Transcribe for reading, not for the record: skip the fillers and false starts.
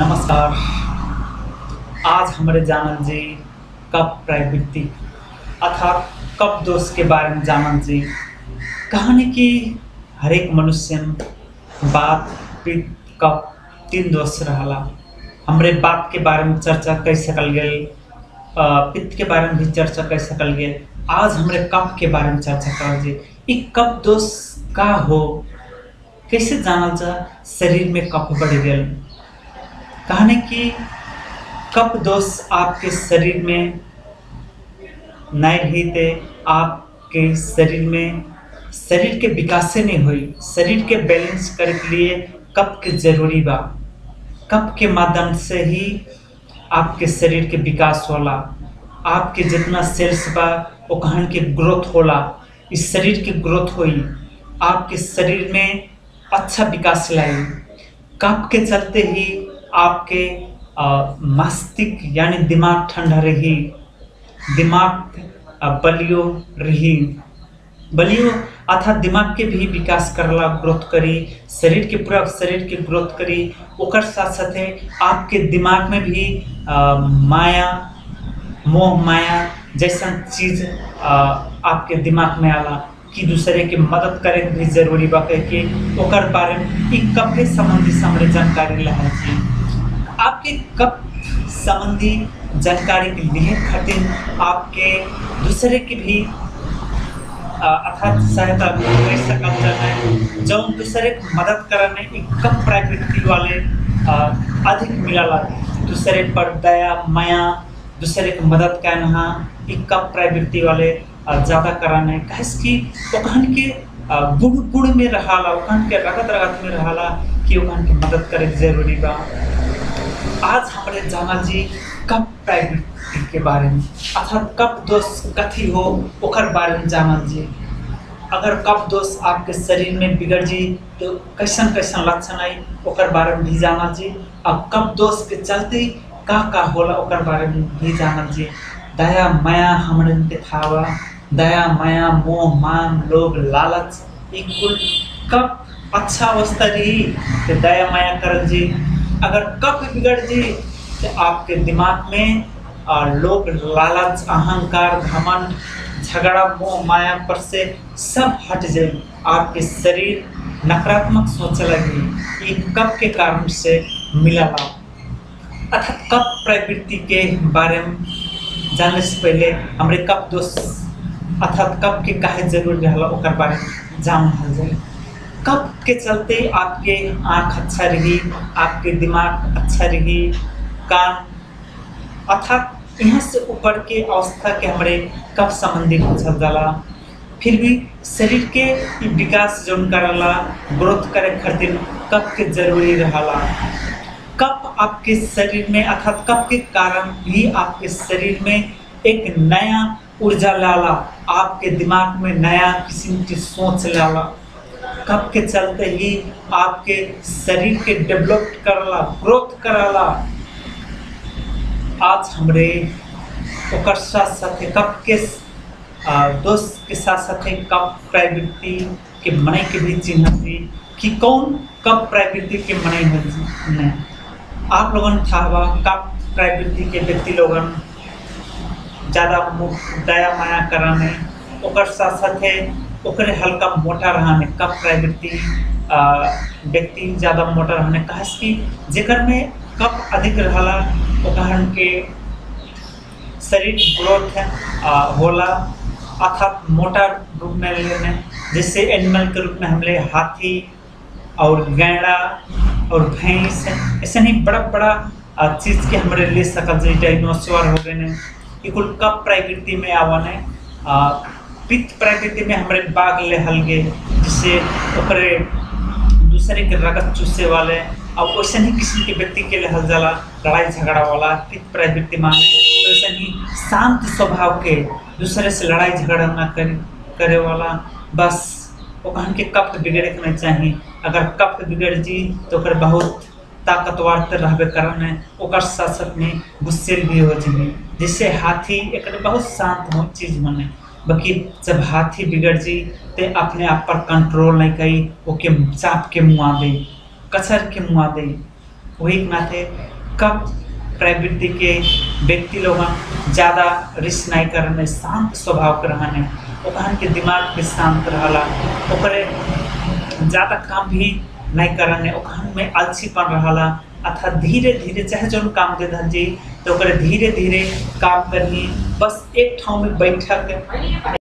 नमस्कार। आज हमारे जानन जी कफ प्रवृत्ति अर्थात कफ दोष के बारे में जानन जी कहने की हर एक मनुष्य वात पित्त कफ तीन दोष रहला। हमरे वात के बारे में चर्चा कर सकल गए, पित्त के बारे में भी चर्चा कर सकल गए। आज हमरे कफ के बारे में चर्चा कर जी। ये कफ दोष का हो कैसे जानल जा, शरीर में कफ बढ़ गए। कहने की कफ दोष आपके शरीर में नहीं रहते, आपके शरीर में शरीर के विकास से नहीं हुई। शरीर के बैलेंस करे के लिए कफ के जरूरी बा। कफ के माध्यम से ही आपके शरीर के विकास होला, आपके जितना सेल्स बा वो कहन के ग्रोथ होला। इस शरीर की ग्रोथ हुई, आपके शरीर में अच्छा विकास लाई। कफ के चलते ही आपके मस्तिष्क यानी दिमाग ठंडा रही, दिमाग बलियो रही। बलियो अर्थात दिमाग के भी विकास करला, ग्रोथ करी, शरीर के पूरा शरीर के ग्रोथ करी। ओकर साथ साथ आपके दिमाग में भी माया मोह माया जैसा चीज आपके दिमाग में आला कि दूसरे के मदद करें भी जरूरी बा। के ओकर बारे में कफ संबंधी समृद्ध जानकारी लहर जी। आपके कफ संबंधी जानकारी के लिए खातिर आपके दूसरे के भी अर्थात सहायता कर सकल जाए, जो दूसरे की मदद करने कफ प्रकृति वाले अधिक मिला। दूसरे पर दया माया, दूसरे की मदद करना कफ प्रवृत्ति वाले ज़्यादा कराने कहन के गुण गुण में रहाला, उखन के रगत रगत में रहाला कि उखन के मदद करे जरूरी बा। आज हमारे जानल जी कफ प्रवृत्ति के बारे में अर्थात कफ दोष कथी हो ओकर बारे में जानल जी। अगर कफ दोष आपके शरीर में बिगड़ जी तो कैसन कैसन लक्षण आई ओकर बारे में भी जानल जी। अब कफ दोष के चलते का होला ओकर बारे में भी जानल जी। दया माया हमने दिखावा, दया माया मोह मान लोभ लालच इक्वल कफ अच्छा अवस्था रही तो दया माया कर जी। अगर कफ बिगड़ जी तो आपके दिमाग में लोभ लालच अहंकार घमंड झगड़ा मोह माया पर से सब हट जाए, आपके शरीर नकारात्मक सोच लगी। ये कफ के कारण से मिला अर्थात कफ प्रवृत्ति के बारे में जानने से पहले हमरे कफ दोष अर्थात कफ के काहे जरूरी रहला ओकर बारे में जान रहल जाए। कफ के चलते आपके आँख अच्छा रही, आपके दिमाग अच्छा रही, कान अर्थात यहाँ से ऊपर के अवस्था के हमरे कफ संबंधी पूछल जाला। फिर भी शरीर के विकास जो करला ग्रोथ करे खातिर कफ के जरूरी रहला। कफ आपके शरीर में अर्थात कफ के कारण भी आपके शरीर में एक नया ऊर्जा लाला, आपके दिमाग में नया किस्म की सोच लाला। कफ के चलते ही आपके शरीर के डेवलप करला, ग्रोथ कराला। आज हमरे ओकर साथ साथ कफ के दोष के साथ साथ कफ प्रवृत्ति के मने के भी चिन्ह थी कि कौन कफ प्रवृत्ति के मने है। आप लोगन था कफ प्रवृत्ति के व्यक्ति लोगन ज़्यादा दया माया कराने ओकर साथ साथ ओकरे हल्का मोटा रहने कफ प्रवृत्ति व्यक्ति ज़्यादा मोटा रहने कहस कि जेकर में कफ अधिक रहला उदाहरण के शरीर ग्रोथ होला अर्थात मोटा रूप में लेने। जैसे एनिमल के रूप में हमले हाथी और गैंडा और भैंस ऐसे नहीं बड़ा बड़ा चीज़ के हमारे ले सकल जी। डायनोसोर हो गए ने इकुल कफ प्रकृति में आवाने। पित्त प्रकृति में हमारे बाघ ले हल गए, जिससे ओकरे दूसरे के रगत चूसे वाले और वैसे नहीं किसी के व्यक्ति के ले हल जाला लड़ाई झगड़ा वाला पित्त प्रकृति माने। तो वैसे नहीं शांत स्वभाव के दूसरे से लड़ाई झगड़ा ना करे वाला बस ओकन के कफ बिगड़े के नहीं चाहिए। अगर कफ बिगड़ जी तो फिर बहुत ताकतवर तर रहबे करने ओकर साथ साथ में गुस्सेल भी हो जी। जैसे हाथी एक बहुत शांत हो चीज़ मने, बाकी जब हाथी बिगड़ जी तो अपने आप पर कंट्रोल नहीं करी, ओके चाप के मुँह दे, कचर के मुँह दे। वही नाते कप प्रवृत्ति के व्यक्ति लोग ज़्यादा रिस्क नहीं करने, शांत स्वभाव के रहने, ओकरा के दिमाग भी शांत रहला, ओकरे ज़्यादा काम भी नहीं करने, ओकरा में आलसीपन रहला, अर्थात धीरे धीरे चाहे जो काम दे धन जी तो धीरे धीरे काम करनी, बस एक ठाव में बैठक